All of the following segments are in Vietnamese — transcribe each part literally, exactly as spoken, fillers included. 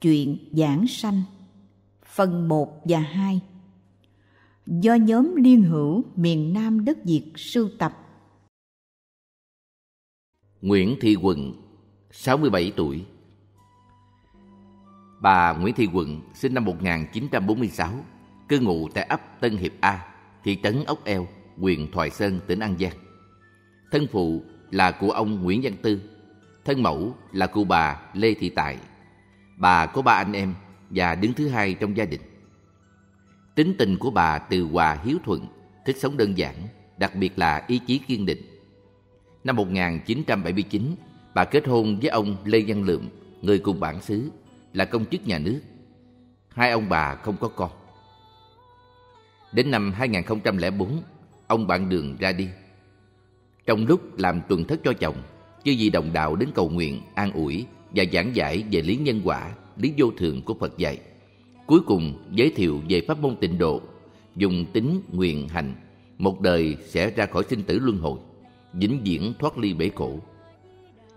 Chuyện giảng sanh phần một và hai do nhóm Liên Hữu miền Nam đất Việt sưu tập. Nguyễn Thị Quận, sáu mươi bảy tuổi. Bà Nguyễn Thị Quận sinh năm một nghìn chín trăm bốn mươi sáu, cư ngụ tại ấp Tân Hiệp A, thị trấn Ốc Eo, huyện Thoại Sơn, tỉnh An Giang. Thân phụ là cụ ông Nguyễn Văn Tư, thân mẫu là cụ bà Lê Thị Tại. Bà có ba anh em và đứng thứ hai trong gia đình. Tính tình của bà từ hòa hiếu thuận, thích sống đơn giản, đặc biệt là ý chí kiên định. Năm một nghìn chín trăm bảy mươi chín, bà kết hôn với ông Lê Văn Lượm, người cùng bản xứ, là công chức nhà nước. Hai ông bà không có con. Đến năm hai nghìn không trăm lẻ bốn, ông bạn đường ra đi. Trong lúc làm tuần thất cho chồng, chư vị đồng đạo đến cầu nguyện, an ủi và giảng giải về lý nhân quả, lý vô thường của Phật dạy. Cuối cùng giới thiệu về pháp môn tịnh độ, dùng tín nguyện hành, một đời sẽ ra khỏi sinh tử luân hồi, vĩnh viễn thoát ly bể khổ.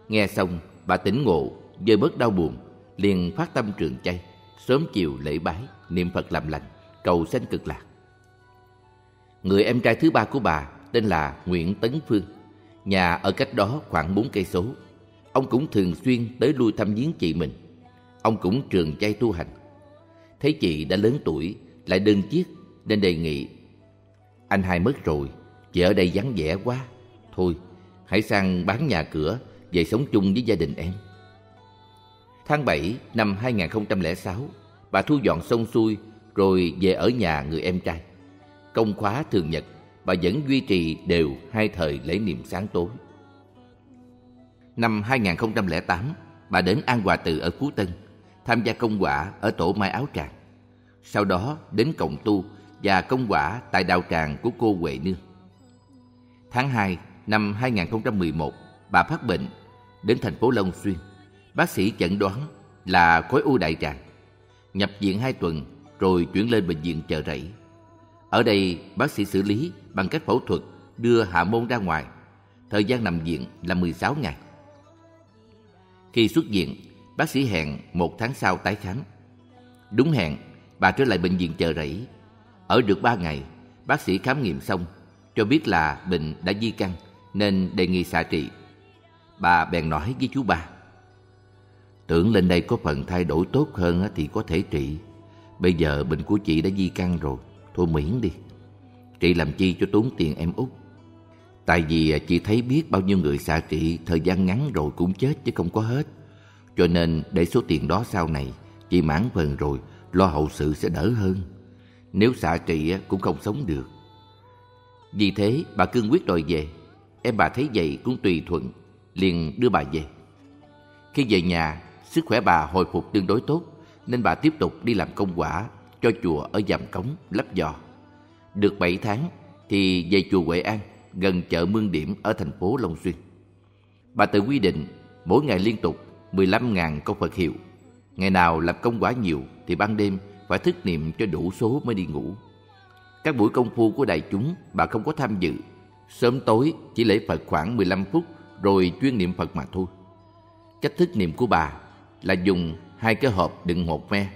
Nghe xong, bà tỉnh ngộ, vơi bớt đau buồn, liền phát tâm trường chay, sớm chiều lễ bái, niệm Phật làm lành, cầu sanh cực lạc. Người em trai thứ ba của bà tên là Nguyễn Tấn Phương, nhà ở cách đó khoảng bốn cây số. Ông cũng thường xuyên tới lui thăm viếng chị mình. Ông cũng trường chay tu hành. Thấy chị đã lớn tuổi, lại đơn chiếc, nên đề nghị: "Anh hai mất rồi, chị ở đây vắng vẻ quá. Thôi, hãy sang bán nhà cửa, về sống chung với gia đình em." Tháng bảy năm hai nghìn không trăm lẻ sáu, bà thu dọn xong xuôi rồi về ở nhà người em trai. Công khóa thường nhật, bà vẫn duy trì đều hai thời lễ niệm sáng tối. Năm hai nghìn không trăm lẻ tám, bà đến An Hòa Từ ở Phú Tân, tham gia công quả ở tổ may áo Tràng. Sau đó đến cộng tu và công quả tại đạo tràng của cô Huệ Nương. Tháng hai năm hai nghìn không trăm mười một, bà phát bệnh, đến thành phố Long Xuyên. Bác sĩ chẩn đoán là khối u đại tràng. Nhập viện hai tuần rồi chuyển lên bệnh viện Chợ Rẫy. Ở đây bác sĩ xử lý bằng cách phẫu thuật đưa hạ môn ra ngoài. Thời gian nằm viện là mười sáu ngày. Khi xuất viện, bác sĩ hẹn một tháng sau tái khám. Đúng hẹn, bà trở lại bệnh viện Chợ Rẫy. Ở được ba ngày, bác sĩ khám nghiệm xong, cho biết là bệnh đã di căn nên đề nghị xạ trị. Bà bèn nói với chú ba: "Tưởng lên đây có phần thay đổi tốt hơn thì có thể trị. Bây giờ bệnh của chị đã di căn rồi, thôi miễn đi. Chị làm chi cho tốn tiền em út. Tại vì chị thấy biết bao nhiêu người xạ trị thời gian ngắn rồi cũng chết chứ không có hết. Cho nên để số tiền đó sau này chị mãn phần rồi lo hậu sự sẽ đỡ hơn. Nếu xạ trị cũng không sống được." Vì thế bà cương quyết đòi về. Em bà thấy vậy cũng tùy thuận, liền đưa bà về. Khi về nhà, sức khỏe bà hồi phục tương đối tốt, nên bà tiếp tục đi làm công quả cho chùa ở Vàm Cống, Lấp Vò. Được bảy tháng thì về chùa Huệ An, gần chợ Mương Điểm ở thành phố Long Xuyên. Bà tự quy định mỗi ngày liên tục mười lăm nghìn câu Phật hiệu. Ngày nào làm công quả nhiều thì ban đêm phải thức niệm cho đủ số mới đi ngủ. Các buổi công phu của đại chúng bà không có tham dự. Sớm tối chỉ lễ Phật khoảng mười lăm phút rồi chuyên niệm Phật mà thôi. Cách thức niệm của bà là dùng hai cái hộp đựng hột me.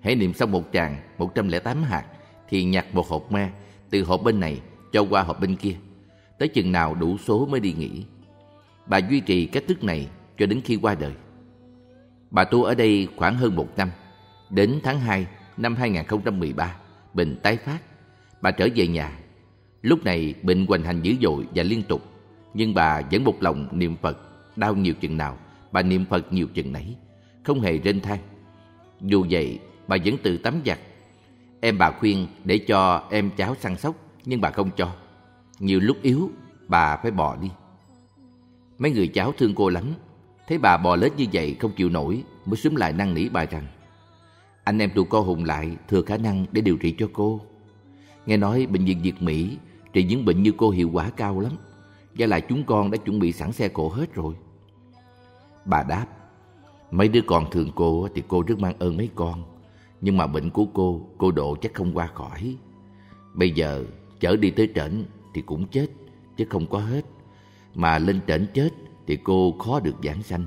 Hễ niệm xong một tràng một trăm lẻ tám hạt thì nhặt một hộp me từ hộp bên này cho qua hộp bên kia, tới chừng nào đủ số mới đi nghỉ. Bà duy trì cách thức này cho đến khi qua đời. Bà tu ở đây khoảng hơn một năm. Đến tháng hai năm hai nghìn không trăm mười ba, bệnh tái phát. Bà trở về nhà. Lúc này bệnh hoành hành dữ dội và liên tục, nhưng bà vẫn một lòng niệm Phật. Đau nhiều chừng nào, bà niệm Phật nhiều chừng nấy, không hề rên than. Dù vậy, bà vẫn tự tắm giặt. Em bà khuyên để cho em cháu săn sóc, nhưng bà không cho. Nhiều lúc yếu, bà phải bò đi. Mấy người cháu thương cô lắm. Thấy bà bò lết như vậy không chịu nổi, mới xúm lại năn nỉ bà rằng: "Anh em tụi con hùng lại thừa khả năng để điều trị cho cô. Nghe nói bệnh viện Việt Mỹ trị những bệnh như cô hiệu quả cao lắm. Và lại chúng con đã chuẩn bị sẵn xe cộ hết rồi." Bà đáp: "Mấy đứa con thương cô thì cô rất mang ơn mấy con. Nhưng mà bệnh của cô, cô độ chắc không qua khỏi. Bây giờ chở đi tới trển thì cũng chết chứ không có hết. Mà lên trển chết thì cô khó được vãng sanh.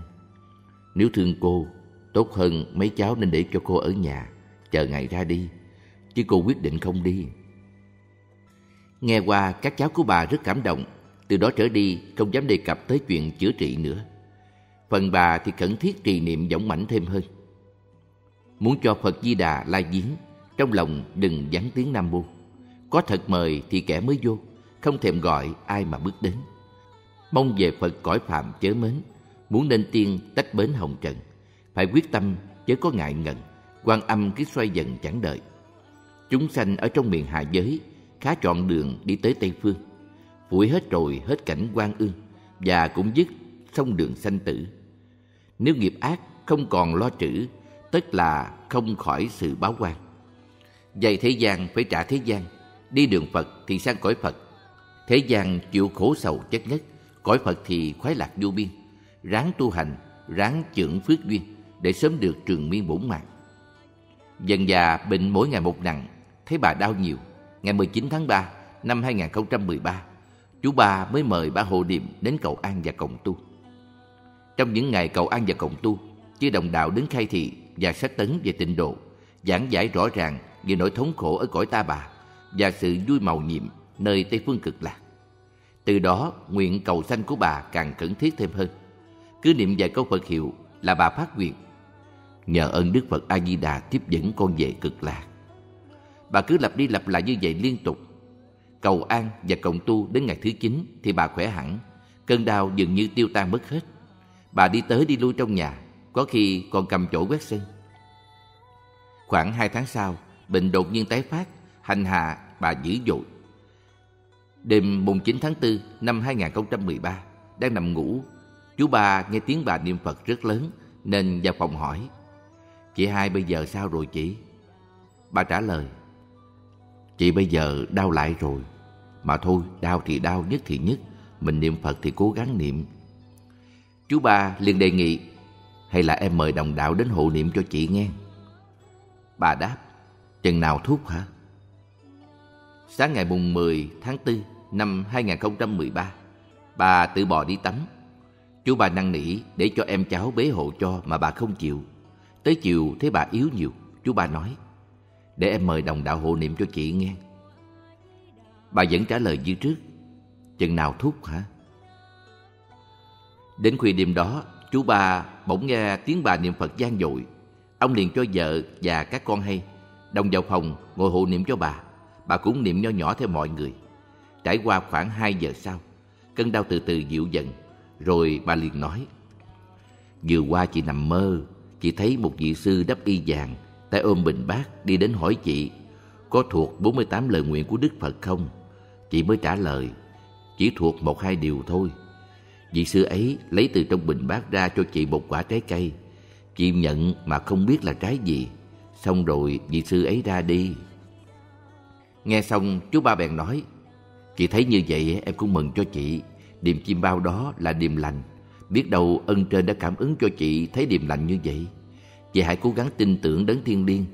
Nếu thương cô Tốt hơn mấy cháu nên để cho cô ở nhà, chờ ngày ra đi, chứ cô quyết định không đi. Nghe qua, các cháu của bà rất cảm động. Từ đó trở đi, không dám đề cập tới chuyện chữa trị nữa. Phần bà thì khẩn thiết trì niệm võng mãnh thêm hơn. Muốn cho Phật Di Đà lai viếng, trong lòng đừng vắng tiếng Nam Mô. Có thật mời thì kẻ mới vô, không thèm gọi ai mà bước đến. Mong về Phật cõi phàm chớ mến, muốn nên tiên tách bến hồng trần. Phải quyết tâm chớ có ngại ngần, Quan Âm cứ xoay dần chẳng đợi. Chúng sanh ở trong miền hạ giới khá trọn đường đi tới Tây Phương, phủi hết rồi hết cảnh quan ương, và cũng dứt xong đường sanh tử. Nếu nghiệp ác không còn lo trữ, tức là không khỏi sự báo quan. Dày thế gian phải trả thế gian, đi đường Phật thì sang cõi Phật. Thế gian chịu khổ sầu chất nhất, cõi Phật thì khoái lạc vô biên. Ráng tu hành, ráng chưởng phước duyên để sớm được trường miên bổn mạng. Dần già bệnh mỗi ngày một nặng, thấy bà đau nhiều, ngày mười chín tháng ba năm hai nghìn không trăm mười ba, chú ba mới mời bà Hồ Điềm đến cầu an và cộng tu. Trong những ngày cầu an và cộng tu, chư đồng đạo đến khai thị và sách tấn về tịnh độ, giảng giải rõ ràng về nỗi thống khổ ở cõi ta bà và sự vui màu nhiệm nơi Tây Phương Cực Lạc. Từ đó, nguyện cầu sanh của bà càng khẩn thiết thêm hơn. Cứ niệm vài câu Phật hiệu là bà phát nguyện. Nhờ ơn Đức Phật A Di Đà tiếp dẫn con về Cực Lạc. Bà cứ lặp đi lặp lại như vậy liên tục. Cầu an và cộng tu đến ngày thứ chín thì bà khỏe hẳn, cơn đau dường như tiêu tan mất hết. Bà đi tới đi lui trong nhà, có khi còn cầm chổi quét sân. Khoảng hai tháng sau, bệnh đột nhiên tái phát, hành hạ bà dữ dội. Đêm mùng chín tháng tư năm hai nghìn không trăm mười ba, đang nằm ngủ, chú ba nghe tiếng bà niệm Phật rất lớn nên vào phòng hỏi: "Chị hai bây giờ sao rồi chị?" Bà trả lời: "Chị bây giờ đau lại rồi. Mà thôi, đau thì đau, nhất thì nhất. Mình niệm Phật thì cố gắng niệm." Chú ba liền đề nghị: "Hay là em mời đồng đạo đến hộ niệm cho chị nghe." Bà đáp: "Chừng nào thúc hả?" Sáng ngày mùng mười tháng tư năm hai nghìn không trăm mười ba, bà tự bò đi tắm. Chú ba năn nỉ để cho em cháu bế hộ cho mà bà không chịu. Tới chiều thấy bà yếu nhiều, chú ba nói: "Để em mời đồng đạo hộ niệm cho chị nghe." Bà vẫn trả lời như trước: "Chừng nào thúc hả?" Đến khuya đêm đó, chú ba bỗng nghe tiếng bà niệm Phật vang dội. Ông liền cho vợ và các con hay, đồng vào phòng ngồi hộ niệm cho bà. Bà cũng niệm nho nhỏ theo mọi người. Trải qua khoảng hai giờ sau, cơn đau từ từ dịu dần. Rồi bà liền nói: "Vừa qua chị nằm mơ, chị thấy một vị sư đắp y vàng, tay ôm bình bát đi đến hỏi chị có thuộc bốn mươi tám lời nguyện của Đức Phật không. Chị mới trả lời chỉ thuộc một hai điều thôi. Vị sư ấy lấy từ trong bình bát ra cho chị một quả trái cây. Chị nhận mà không biết là trái gì. Xong rồi vị sư ấy ra đi." Nghe xong, chú ba bèn nói: "Chị thấy như vậy em cũng mừng cho chị. Điềm chim bao đó là điềm lành. Biết đâu ân trên đã cảm ứng cho chị thấy điềm lành như vậy. Chị hãy cố gắng tin tưởng đấng thiên liêng,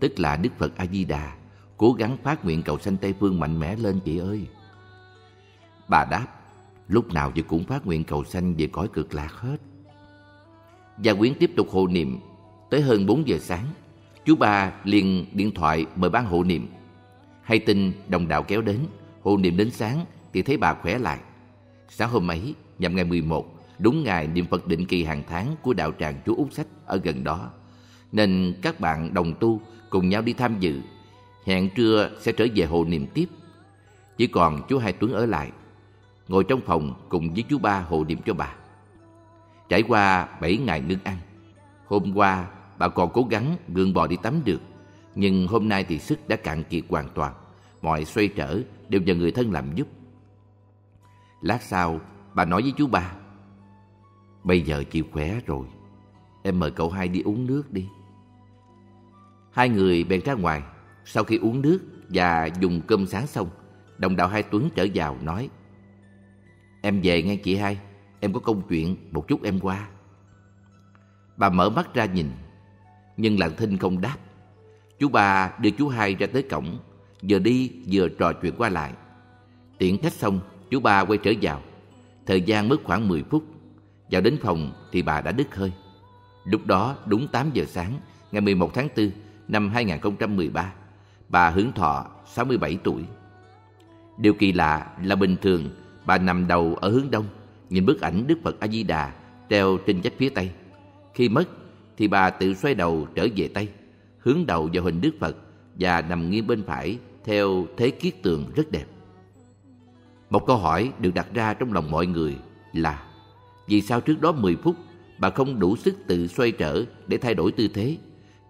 tức là Đức Phật A Di Đà, cố gắng phát nguyện cầu sanh Tây Phương mạnh mẽ lên chị ơi." Bà đáp: "Lúc nào chị cũng phát nguyện cầu sanh về cõi Cực Lạc hết." Và quyến tiếp tục hộ niệm. Tới hơn bốn giờ sáng, chú ba liền điện thoại mời ban hộ niệm. Hay tin đồng đạo kéo đến, hộ niệm đến sáng thì thấy bà khỏe lại. Sáng hôm ấy, nhằm ngày mười một, đúng ngày niệm Phật định kỳ hàng tháng của đạo tràng chú Út Sách ở gần đó, nên các bạn đồng tu cùng nhau đi tham dự. Hẹn trưa sẽ trở về hộ niệm tiếp. Chỉ còn chú Hai Tuấn ở lại, ngồi trong phòng cùng với chú ba hộ niệm cho bà. Trải qua bảy ngày ngưng ăn. Hôm qua bà còn cố gắng gượng bò đi tắm được, nhưng hôm nay thì sức đã cạn kiệt hoàn toàn. Mọi xoay trở đều nhờ người thân làm giúp. Lát sau, bà nói với chú ba: "Bây giờ chị khỏe rồi, em mời cậu hai đi uống nước đi." Hai người bèn ra ngoài. Sau khi uống nước và dùng cơm sáng xong, đồng đạo Hai Tuấn trở vào nói: "Em về nghe chị hai, em có công chuyện, một chút em qua." Bà mở mắt ra nhìn, nhưng lặng thinh không đáp. Chú ba đưa chú hai ra tới cổng, vừa đi vừa trò chuyện qua lại. Tiễn khách xong, chú ba quay trở vào. Thời gian mất khoảng mười phút. Vào đến phòng thì bà đã đứt hơi. Lúc đó đúng tám giờ sáng ngày mười một tháng tư năm hai nghìn không trăm mười ba, bà hưởng thọ sáu mươi bảy tuổi. Điều kỳ lạ là bình thường bà nằm đầu ở hướng đông, nhìn bức ảnh Đức Phật A-di-đà treo trên vách phía Tây. Khi mất thì bà tự xoay đầu trở về Tây, hướng đầu vào hình Đức Phật và nằm nghiêng bên phải theo thế kiết tường rất đẹp. Một câu hỏi được đặt ra trong lòng mọi người là vì sao trước đó mười phút bà không đủ sức tự xoay trở để thay đổi tư thế,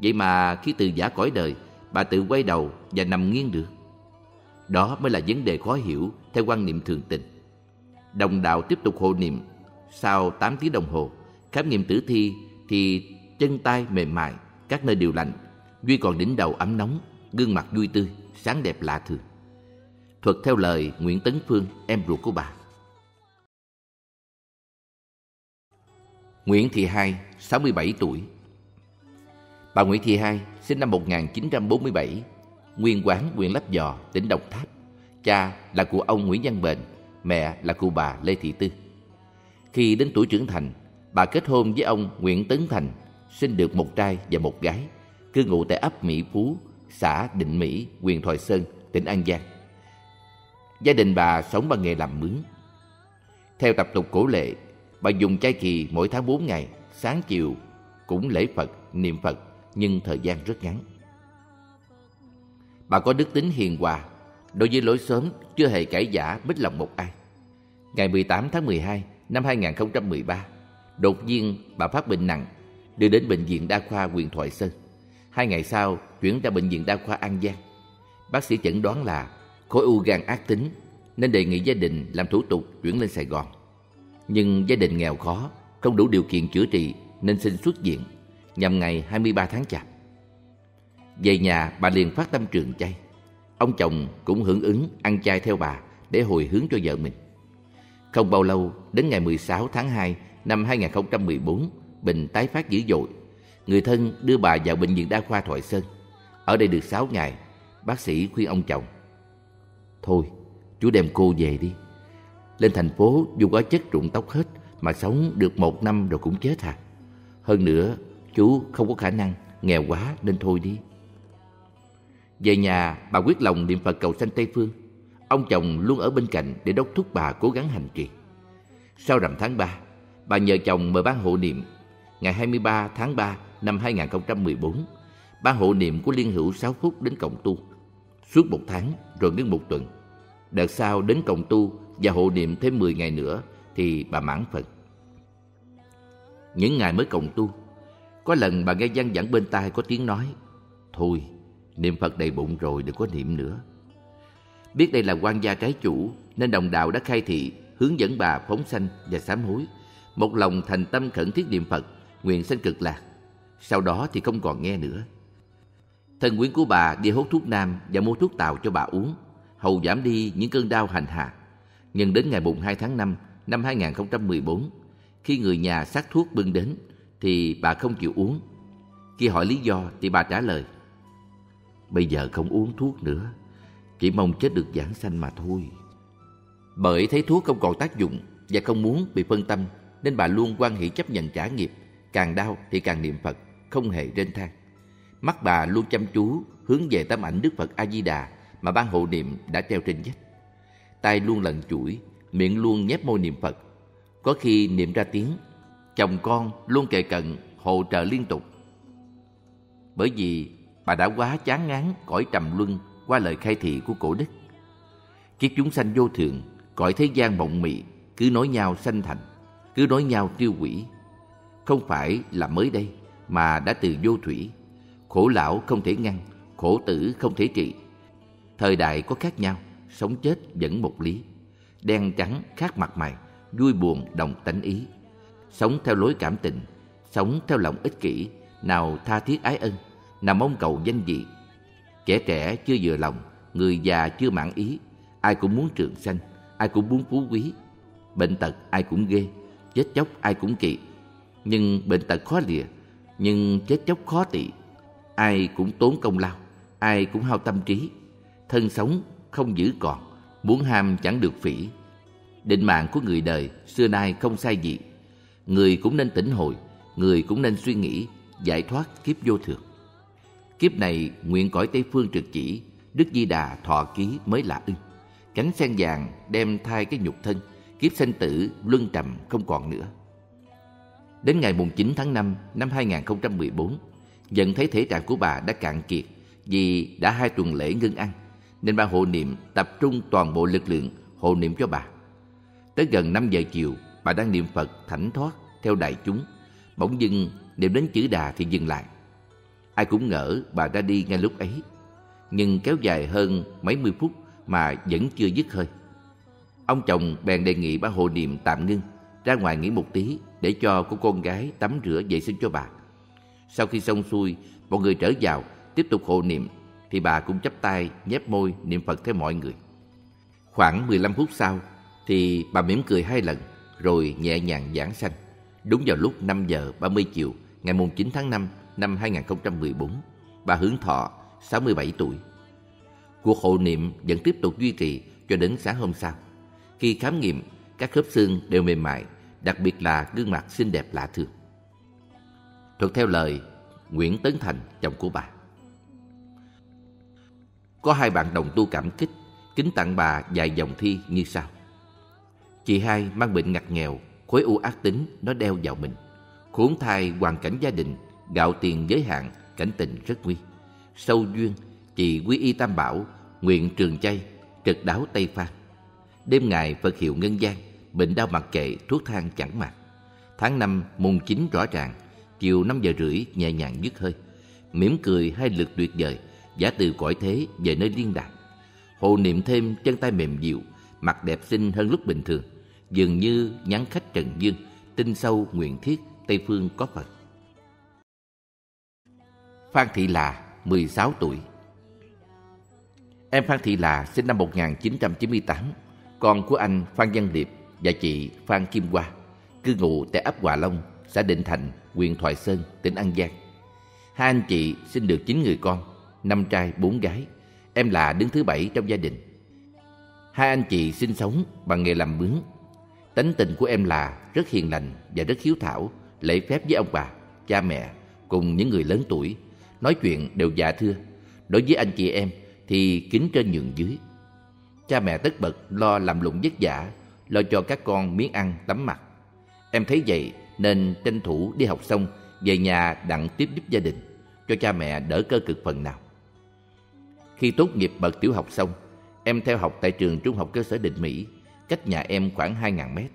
vậy mà khi từ giã cõi đời bà tự quay đầu và nằm nghiêng được? Đó mới là vấn đề khó hiểu theo quan niệm thường tình. Đồng đạo tiếp tục hộ niệm. Sau tám tiếng đồng hồ khám nghiệm tử thi thì chân tay mềm mại, các nơi đều lạnh, duy còn đỉnh đầu ấm nóng, gương mặt vui tươi, sáng đẹp lạ thường. Thuật theo lời Nguyễn Tấn Phương, em ruột của bà. Nguyễn Thị Hai, sáu mươi bảy tuổi. Bà Nguyễn Thị Hai sinh năm một nghìn chín trăm bốn mươi bảy, nguyên quán huyện Lấp Vò, tỉnh Đồng Tháp. Cha là cụ ông Nguyễn Văn Bền, mẹ là cụ bà Lê Thị Tư. Khi đến tuổi trưởng thành, bà kết hôn với ông Nguyễn Tấn Thành, sinh được một trai và một gái, cư ngụ tại ấp Mỹ Phú, xã Định Mỹ, huyện Thoại Sơn, tỉnh An Giang. Gia đình bà sống bằng nghề làm mướn. Theo tập tục cổ lệ, bà dùng trai kỳ mỗi tháng bốn ngày, sáng chiều cũng lễ Phật, niệm Phật, nhưng thời gian rất ngắn. Bà có đức tính hiền hòa, đối với lối xóm chưa hề cãi vã mít lòng một ai. Ngày mười tám tháng mười hai năm hai nghìn không trăm mười ba, đột nhiên bà phát bệnh nặng, đưa đến bệnh viện đa khoa huyện Thoại Sơn. Hai ngày sau chuyển ra bệnh viện đa khoa An Giang. Bác sĩ chẩn đoán là khối u gan ác tính nên đề nghị gia đình làm thủ tục chuyển lên Sài Gòn. Nhưng gia đình nghèo khó, không đủ điều kiện chữa trị nên xin xuất viện nhằm ngày hai mươi ba tháng Chạp. Về nhà bà liền phát tâm trường chay. Ông chồng cũng hưởng ứng ăn chay theo bà để hồi hướng cho vợ mình. Không bao lâu, đến ngày mười sáu tháng hai năm hai nghìn không trăm mười bốn, bệnh tái phát dữ dội. Người thân đưa bà vào bệnh viện đa khoa Thoại Sơn. Ở đây được sáu ngày, bác sĩ khuyên ông chồng: "Thôi, chú đem cô về đi. Lên thành phố dù có chất rụng tóc hết mà sống được một năm rồi cũng chết à. Hơn nữa, chú không có khả năng, nghèo quá nên thôi đi." Về nhà, bà quyết lòng niệm Phật cầu sanh Tây Phương. Ông chồng luôn ở bên cạnh để đốc thúc bà cố gắng hành trì. Sau rằm tháng ba, bà nhờ chồng mời ban hộ niệm. Ngày hai mươi ba tháng ba năm hai nghìn không trăm mười bốn, ban hộ niệm của Liên Hữu Sáu Phúc đến cộng tu. Suốt một tháng rồi ngưng một tuần. Đợt sau đến cộng tu và hộ niệm thêm mười ngày nữa thì bà mãn phần. Những ngày mới cộng tu, có lần bà nghe văng vẳng bên tai có tiếng nói: "Thôi, niệm Phật đầy bụng rồi đừng có niệm nữa." Biết đây là quan gia trái chủ nên đồng đạo đã khai thị hướng dẫn bà phóng sanh và sám hối, một lòng thành tâm khẩn thiết niệm Phật, nguyện sanh cực lạc. Sau đó thì không còn nghe nữa. Thân quyến của bà đi hốt thuốc nam và mua thuốc tàu cho bà uống, hầu giảm đi những cơn đau hành hạ. Nhưng đến ngày hai tháng năm năm hai nghìn không trăm mười bốn, khi người nhà xác thuốc bưng đến thì bà không chịu uống. Khi hỏi lý do thì bà trả lời: "Bây giờ không uống thuốc nữa, chỉ mong chết được vãng sanh mà thôi." Bởi thấy thuốc không còn tác dụng và không muốn bị phân tâm nên bà luôn hoan hỷ chấp nhận trả nghiệp, càng đau thì càng niệm Phật, không hề rên than. Mắt bà luôn chăm chú hướng về tấm ảnh Đức Phật A Di Đà mà ban hộ niệm đã treo trên vách. Tay luôn lần chuỗi, miệng luôn nhép môi niệm Phật, có khi niệm ra tiếng. Chồng con luôn kề cận hỗ trợ liên tục. Bởi vì bà đã quá chán ngán cõi trầm luân qua lời khai thị của cổ đức. Kiếp chúng sanh vô thường, cõi thế gian mộng mị, cứ nối nhau sanh thành, cứ nối nhau tiêu hủy. Không phải là mới đây mà đã từ vô thủy. Khổ lão không thể ngăn, khổ tử không thể trị. Thời đại có khác nhau, sống chết vẫn một lý. Đen trắng khác mặt mày, vui buồn đồng tánh ý. Sống theo lối cảm tình, sống theo lòng ích kỷ, nào tha thiết ái ân, nào mong cầu danh vị. Kẻ trẻ chưa vừa lòng, người già chưa mãn ý. Ai cũng muốn trường sanh, ai cũng muốn phú quý. Bệnh tật ai cũng ghê, chết chóc ai cũng kỵ. Nhưng bệnh tật khó lìa, nhưng chết chóc khó tị. Ai cũng tốn công lao, ai cũng hao tâm trí. Thân sống không giữ còn, muốn ham chẳng được phỉ. Định mạng của người đời xưa nay không sai gì. Người cũng nên tỉnh hồi, người cũng nên suy nghĩ giải thoát kiếp vô thường. Kiếp này nguyện cõi Tây Phương trực chỉ, Đức Di Đà thọ ký mới lạ ưng. Cánh sen vàng đem thay cái nhục thân, kiếp sanh tử luân trầm không còn nữa. Đến ngày chín tháng năm năm hai nghìn không trăm mười bốn, nhận thấy thể trạng của bà đã cạn kiệt vì đã hai tuần lễ ngưng ăn, nên bà hộ niệm tập trung toàn bộ lực lượng hộ niệm cho bà. Tới gần năm giờ chiều, bà đang niệm Phật thảnh thoát theo đại chúng, bỗng dưng niệm đến chữ Đà thì dừng lại. Ai cũng ngỡ bà đã đi ngay lúc ấy, nhưng kéo dài hơn mấy mươi phút mà vẫn chưa dứt hơi. Ông chồng bèn đề nghị bà hộ niệm tạm ngưng, ra ngoài nghỉ một tí để cho cô con gái tắm rửa vệ sinh cho bà. Sau khi xong xuôi, mọi người trở vào tiếp tục hộ niệm, thì bà cũng chắp tay nhép môi niệm Phật theo mọi người. Khoảng mười lăm phút sau thì bà mỉm cười hai lần rồi nhẹ nhàng giảng sanh, đúng vào lúc năm giờ ba mươi chiều ngày chín tháng năm năm hai nghìn không trăm mười bốn. Bà hưởng thọ sáu mươi bảy tuổi. Cuộc hộ niệm vẫn tiếp tục duy trì cho đến sáng hôm sau. Khi khám nghiệm, các khớp xương đều mềm mại, đặc biệt là gương mặt xinh đẹp lạ thường. Thuận theo lời Nguyễn Tấn Thành, chồng của bà, có hai bạn đồng tu cảm kích kính tặng bà vài dòng thi như sau. Chị hai mang bệnh ngặt nghèo, khối u ác tính nó đeo vào mình, khốn thai hoàn cảnh gia đình, gạo tiền giới hạn, cảnh tình rất nguy. Sâu duyên, chị quy y Tam Bảo, nguyện Trường Chay, trực đáo Tây Phan. Đêm ngày Phật hiệu ngân vang, bệnh đau mặc kệ, thuốc thang chẳng màng. Tháng năm mùng chín rõ ràng, chiều năm giờ rưỡi nhẹ nhàng dứt hơi, mỉm cười hai lượt tuyệt vời, giả từ cõi thế về nơi liên đàng. Hộ niệm thêm chân tay mềm dịu, mặt đẹp xinh hơn lúc bình thường, dường như nhắn khách trần dương, tin sâu nguyện thiết Tây Phương có Phật. Phan Thị Là, mười sáu tuổi. Em Phan Thị Là sinh năm một nghìn chín trăm chín mươi tám, con của anh Phan Văn Điệp và chị Phan Kim Hoa, cư ngụ tại ấp Hòa Long, xã Định Thành, huyện Thoại Sơn, tỉnh An Giang. Hai anh chị sinh được chín người con, năm trai bốn gái. Em là đứng thứ bảy trong gia đình. Hai anh chị sinh sống bằng nghề làm mướn. Tánh tình của em là rất hiền lành và rất hiếu thảo, lễ phép với ông bà, cha mẹ cùng những người lớn tuổi, nói chuyện đều dạ thưa. Đối với anh chị em thì kính trên nhường dưới. Cha mẹ tất bật lo làm lụng vất vả, lo cho các con miếng ăn tắm mặc. Em thấy vậy nên tranh thủ đi học xong về nhà đặng tiếp giúp gia đình, cho cha mẹ đỡ cơ cực phần nào. Khi tốt nghiệp bậc tiểu học xong, em theo học tại trường Trung học cơ sở Định Mỹ, cách nhà em khoảng hai nghìn mét.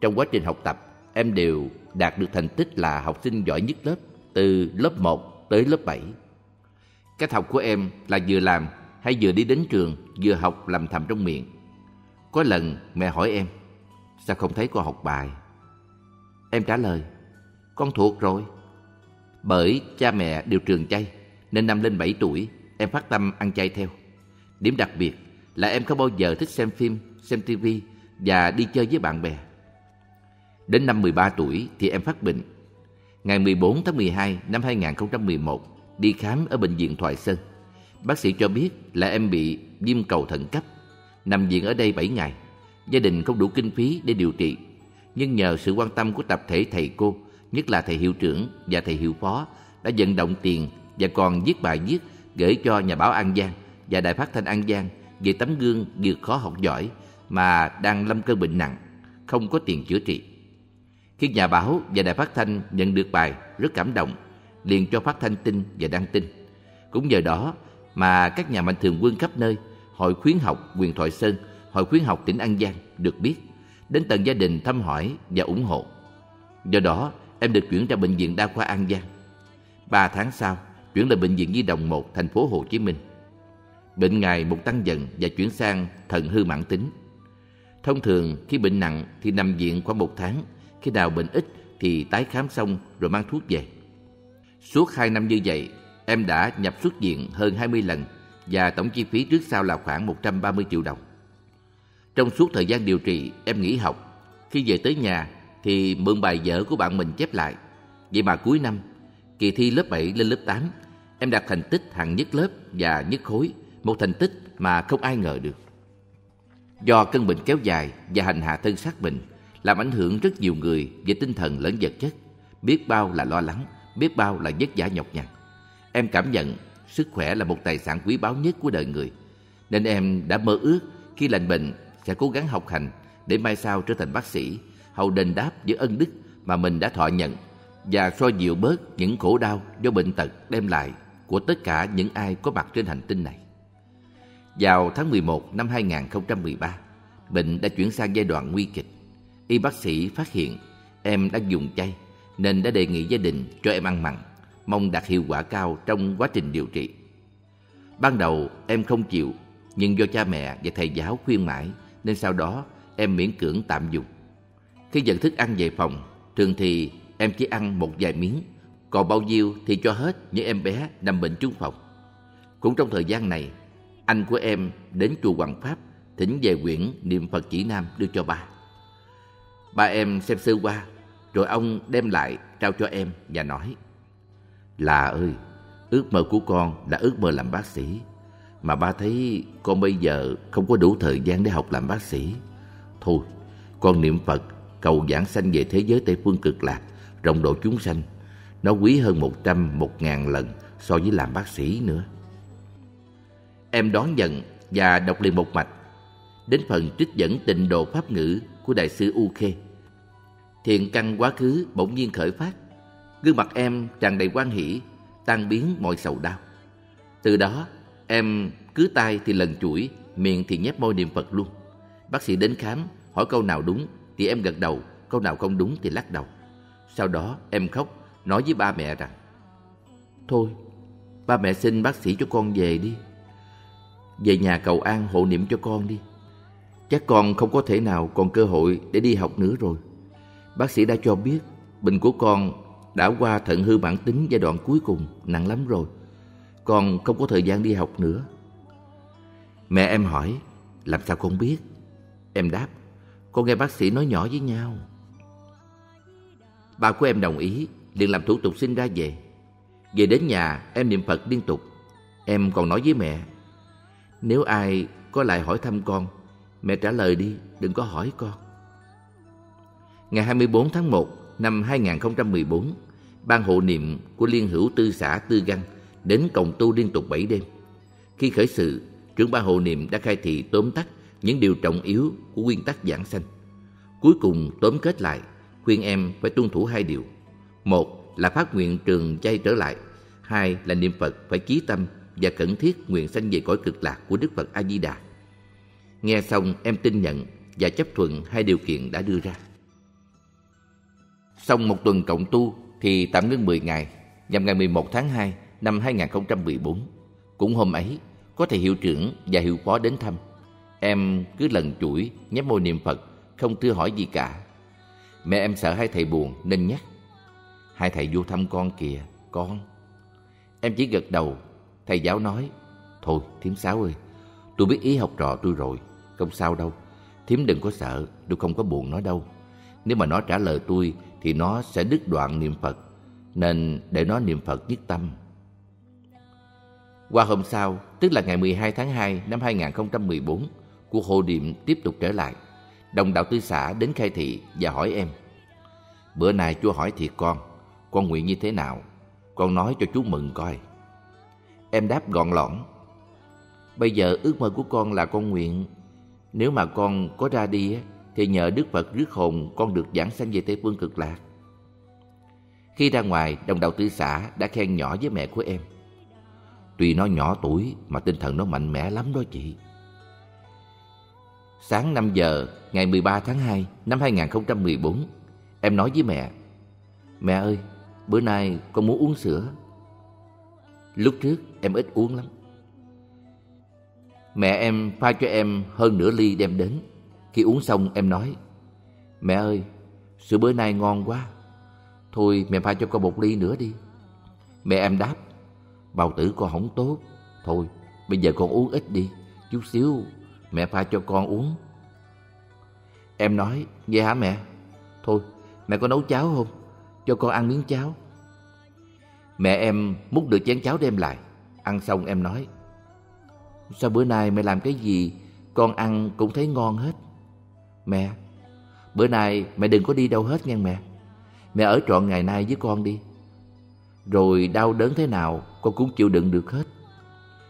Trong quá trình học tập, em đều đạt được thành tích là học sinh giỏi nhất lớp, từ lớp một tới lớp bảy. Cách học của em là vừa làm hay vừa đi đến trường, vừa học làm thầm trong miệng. Có lần mẹ hỏi em, sao không thấy con học bài? Em trả lời, con thuộc rồi. Bởi cha mẹ đều trường chay, nên năm lên bảy tuổi, em phát tâm ăn chay theo. Điểm đặc biệt là em không bao giờ thích xem phim, xem tivi và đi chơi với bạn bè. Đến năm mười ba tuổi thì em phát bệnh. Ngày mười bốn tháng mười hai năm hai nghìn không trăm mười một, đi khám ở bệnh viện Thoại Sơn. Bác sĩ cho biết là em bị viêm cầu thận cấp, nằm viện ở đây bảy ngày. Gia đình không đủ kinh phí để điều trị, nhưng nhờ sự quan tâm của tập thể thầy cô, nhất là thầy hiệu trưởng và thầy hiệu phó, đã vận động tiền và còn viết bài viết gửi cho Nhà báo An Giang và Đài Phát thanh An Giang về tấm gương vượt khó học giỏi mà đang lâm cơn bệnh nặng, không có tiền chữa trị. Khi Nhà báo và Đài Phát thanh nhận được bài rất cảm động, liền cho phát thanh tin và đăng tin. Cũng nhờ đó mà các nhà mạnh thường quân khắp nơi, Hội khuyến học huyện Thoại Sơn, Hội khuyến học tỉnh An Giang được biết, đến tận gia đình thăm hỏi và ủng hộ. Do đó em được chuyển ra Bệnh viện Đa khoa An Giang. Ba tháng sau chuyển lại Bệnh viện Nhi đồng một thành phố Hồ Chí Minh. Bệnh ngày một tăng dần và chuyển sang thận hư mãn tính. Thông thường khi bệnh nặng thì nằm viện khoảng một tháng, khi nào bệnh ít thì tái khám xong rồi mang thuốc về. Suốt hai năm như vậy, em đã nhập xuất viện hơn hai mươi lần và tổng chi phí trước sau là khoảng một trăm ba mươi triệu đồng. Trong suốt thời gian điều trị, em nghỉ học. Khi về tới nhà thì mượn bài vở của bạn mình chép lại. Vậy mà cuối năm, kỳ thi lớp bảy lên lớp tám, em đạt thành tích hạng nhất lớp và nhất khối, một thành tích mà không ai ngờ được. Do cơn bệnh kéo dài và hành hạ thân xác mình, làm ảnh hưởng rất nhiều người về tinh thần lẫn vật chất, biết bao là lo lắng, biết bao là vất vả nhọc nhằn. Em cảm nhận sức khỏe là một tài sản quý báu nhất của đời người, nên em đã mơ ước khi lành bệnh sẽ cố gắng học hành để mai sau trở thành bác sĩ, hầu đền đáp những ân đức mà mình đã thọ nhận và xoa dịu bớt những khổ đau do bệnh tật đem lại của tất cả những ai có mặt trên hành tinh này. Vào tháng mười một năm hai không một ba, bệnh đã chuyển sang giai đoạn nguy kịch. Y bác sĩ phát hiện em đang dùng chay nên đã đề nghị gia đình cho em ăn mặn, mong đạt hiệu quả cao trong quá trình điều trị. Ban đầu em không chịu, nhưng do cha mẹ và thầy giáo khuyên mãi nên sau đó em miễn cưỡng tạm dùng. Khi dẫn thức ăn về phòng, thường thì em chỉ ăn một vài miếng, còn bao nhiêu thì cho hết những em bé nằm bệnh chung phòng. Cũng trong thời gian này, anh của em đến chùa Hoằng Pháp thỉnh về quyển Niệm Phật Chỉ Nam đưa cho ba. Ba em xem sơ qua, rồi ông đem lại trao cho em và nói: "Là ơi, ước mơ của con là ước mơ làm bác sĩ, mà ba thấy con bây giờ không có đủ thời gian để học làm bác sĩ. Thôi, con niệm Phật cầu giảng sanh về thế giới Tây Phương Cực Lạc, rộng độ chúng sanh. Nó quý hơn một trăm, một ngàn lần so với làm bác sĩ nữa." Em đón nhận và đọc liền một mạch đến phần trích dẫn tịnh độ Pháp ngữ của Đại sư U Khê. Thiện căn quá khứ bỗng nhiên khởi phát, gương mặt em tràn đầy hoan hỷ, tan biến mọi sầu đau. Từ đó em cứ tay thì lần chuỗi, miệng thì nhép môi niệm Phật luôn. Bác sĩ đến khám hỏi câu nào đúng thì em gật đầu, câu nào không đúng thì lắc đầu. Sau đó em khóc nói với ba mẹ rằng: "Thôi, ba mẹ xin bác sĩ cho con về đi, về nhà cầu an hộ niệm cho con đi. Chắc con không có thể nào còn cơ hội để đi học nữa rồi. Bác sĩ đã cho biết bệnh của con đã qua thận hư mãn tính giai đoạn cuối cùng, nặng lắm rồi. Con không có thời gian đi học nữa." Mẹ em hỏi: "Làm sao con biết?" Em đáp: "Con nghe bác sĩ nói nhỏ với nhau." Ba của em đồng ý, liền làm thủ tục xin ra về. Về đến nhà em niệm Phật liên tục. Em còn nói với mẹ: "Nếu ai có lại hỏi thăm con, mẹ trả lời đi, đừng có hỏi con." Ngày hai mươi tư tháng một năm hai không một bốn, ban hộ niệm của Liên Hữu Tư xã Tư Găng đến cộng tu liên tục bảy đêm. Khi khởi sự, trưởng ban hộ niệm đã khai thị tóm tắt những điều trọng yếu của nguyên tắc giảng sanh. Cuối cùng tóm kết lại, khuyên em phải tuân thủ hai điều: một là phát nguyện trường chay trở lại, hai là niệm Phật phải chí tâm và cẩn thiết nguyện sanh về cõi Cực Lạc của Đức Phật A Di Đà. Nghe xong em tin nhận và chấp thuận hai điều kiện đã đưa ra. Xong một tuần cộng tu thì tạm ngưng mười ngày, nhằm ngày mười một tháng hai năm hai không một bốn. Cũng hôm ấy, có thầy hiệu trưởng và hiệu phó đến thăm. Em cứ lần chuỗi nhếch môi niệm Phật, không thưa hỏi gì cả. Mẹ em sợ hai thầy buồn nên nhắc: "Hai thầy vô thăm con kìa, con." Em chỉ gật đầu. Thầy giáo nói: "Thôi thím Sáu ơi, tôi biết ý học trò tôi rồi, không sao đâu. Thím đừng có sợ, tôi không có buồn nó đâu. Nếu mà nó trả lời tôi thì nó sẽ đứt đoạn niệm Phật, nên để nó niệm Phật nhất tâm." Qua hôm sau, tức là ngày mười hai tháng hai năm hai không một bốn, cuộc hộ niệm tiếp tục trở lại. Đồng đạo tư xã đến khai thị và hỏi em: "Bữa nay chú hỏi thiệt con, con nguyện như thế nào? Con nói cho chú mừng coi." Em đáp gọn lõn: "Bây giờ ước mơ của con là con nguyện, nếu mà con có ra đi thì nhờ Đức Phật rước hồn con được giảng sanh về Tây Phương Cực Lạc." Khi ra ngoài, đồng đạo tư xã đã khen nhỏ với mẹ của em: "Tuy nó nhỏ tuổi mà tinh thần nó mạnh mẽ lắm đó chị." Sáng năm giờ ngày mười ba tháng hai năm hai không một bốn, em nói với mẹ: "Mẹ ơi, bữa nay con muốn uống sữa. Lúc trước em ít uống lắm." Mẹ em pha cho em hơn nửa ly đem đến. Khi uống xong em nói: "Mẹ ơi, sữa bữa nay ngon quá. Thôi mẹ pha cho con một ly nữa đi." Mẹ em đáp: "Bào tử con không tốt. Thôi bây giờ con uống ít đi, chút xíu mẹ pha cho con uống." Em nói: "Vậy hả mẹ? Thôi mẹ có nấu cháo không? Cho con ăn miếng cháo." Mẹ em múc được chén cháo đem lại. Ăn xong em nói: "Sao bữa nay mẹ làm cái gì con ăn cũng thấy ngon hết?" "Mẹ, bữa nay mẹ đừng có đi đâu hết nghe mẹ. mẹ ở trọn ngày nay với con đi. Rồi đau đớn thế nào con cũng chịu đựng được hết.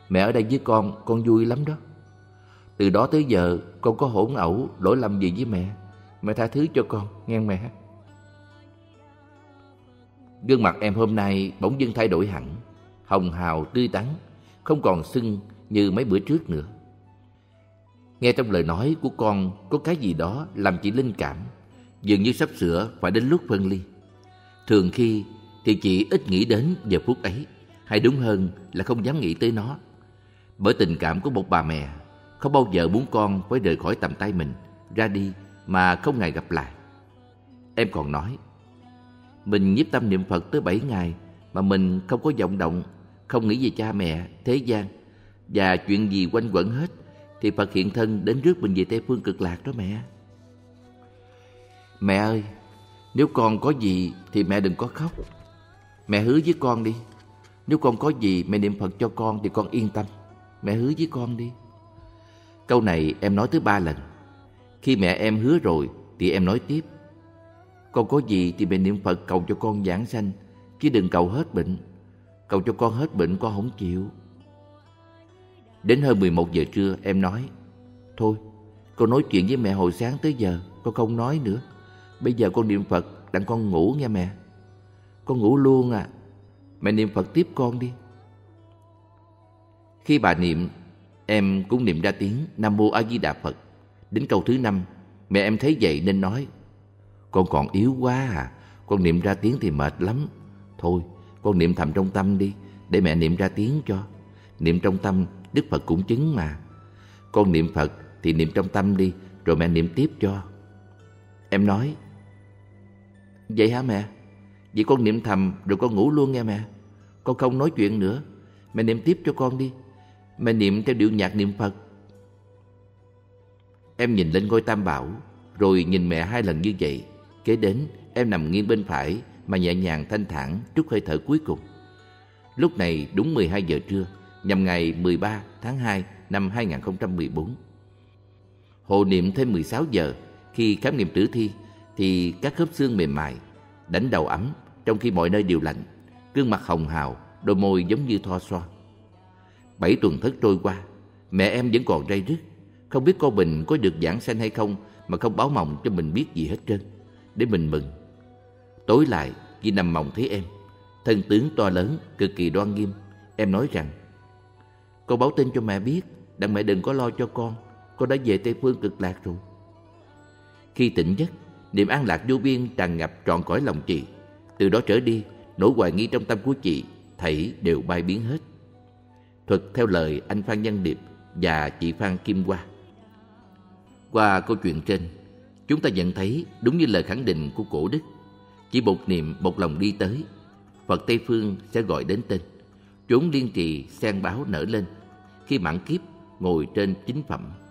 Mẹ ở đây với con, con vui lắm đó. Từ đó tới giờ con có hỗn ẩu, lỗi lầm gì với mẹ, mẹ tha thứ cho con, nghe mẹ. Gương mặt em hôm nay bỗng dưng thay đổi hẳn, hồng hào tươi tắn, không còn sưng như mấy bữa trước nữa. Nghe trong lời nói của con có cái gì đó làm chị linh cảm, dường như sắp sửa phải đến lúc phân ly. Thường khi thì chị ít nghĩ đến giờ phút ấy, hay đúng hơn là không dám nghĩ tới nó. Bởi tình cảm của một bà mẹ không bao giờ muốn con phải rời khỏi tầm tay mình, ra đi mà không ngày gặp lại. Em còn nói, mình nhiếp tâm niệm Phật tới bảy ngày mà mình không có vọng động, không nghĩ về cha mẹ, thế gian và chuyện gì quanh quẩn hết, thì Phật hiện thân đến rước mình về Tây Phương Cực Lạc đó mẹ. Mẹ ơi, nếu con có gì thì mẹ đừng có khóc. Mẹ hứa với con đi. Nếu con có gì mẹ niệm Phật cho con thì con yên tâm. Mẹ hứa với con đi. Câu này em nói tới ba lần. Khi mẹ em hứa rồi thì em nói tiếp, con có gì thì mẹ niệm Phật cầu cho con vãng sanh, chứ đừng cầu hết bệnh. Cầu cho con hết bệnh con không chịu. Đến hơn mười một giờ trưa em nói, thôi con nói chuyện với mẹ hồi sáng tới giờ con không nói nữa. Bây giờ con niệm Phật đặng con ngủ nghe mẹ. Con ngủ luôn à. Mẹ niệm Phật tiếp con đi. Khi bà niệm, em cũng niệm ra tiếng Nam Mô A Di Đà Phật. Đến câu thứ năm, mẹ em thấy vậy nên nói, con còn yếu quá à, con niệm ra tiếng thì mệt lắm. Thôi con niệm thầm trong tâm đi, để mẹ niệm ra tiếng cho. Niệm trong tâm Đức Phật cũng chứng mà. Con niệm Phật thì niệm trong tâm đi, rồi mẹ niệm tiếp cho. Em nói, vậy hả mẹ? Vậy con niệm thầm rồi con ngủ luôn nghe mẹ. Con không nói chuyện nữa. Mẹ niệm tiếp cho con đi. Mẹ niệm theo điệu nhạc niệm Phật. Em nhìn lên ngôi Tam Bảo, rồi nhìn mẹ hai lần như vậy. Kế đến em nằm nghiêng bên phải mà nhẹ nhàng thanh thản trút hơi thở cuối cùng. Lúc này đúng mười hai giờ trưa, nhằm ngày mười ba tháng hai năm hai nghìn không trăm mười bốn. Hộ niệm thêm mười sáu giờ. Khi khám nghiệm tử thi thì các khớp xương mềm mại, đánh đầu ấm trong khi mọi nơi đều lạnh, gương mặt hồng hào, đôi môi giống như tho son. Bảy tuần thất trôi qua, mẹ em vẫn còn day dứt, không biết cô Bình có được vãng sanh hay không mà không báo mộng cho mình biết gì hết trơn, để mình mừng. Tối lại, chị nằm mộng thấy em, thân tướng to lớn, cực kỳ đoan nghiêm. Em nói rằng, con báo tin cho mẹ biết, đặng mẹ đừng có lo cho con, con đã về Tây Phương Cực Lạc rồi. Khi tỉnh giấc, niềm an lạc vô biên tràn ngập trọn cõi lòng chị. Từ đó trở đi, nỗi hoài nghi trong tâm của chị thảy đều bay biến hết. Thuật theo lời anh Phan Văn Điệp và chị Phan Kim Hoa. Qua câu chuyện trên, chúng ta nhận thấy đúng như lời khẳng định của cổ đức, chỉ một niệm một lòng đi tới, Phật Tây Phương sẽ gọi đến tên. Chốn liên trì sen báo nở lên khi mãn kiếp ngồi trên chính phẩm.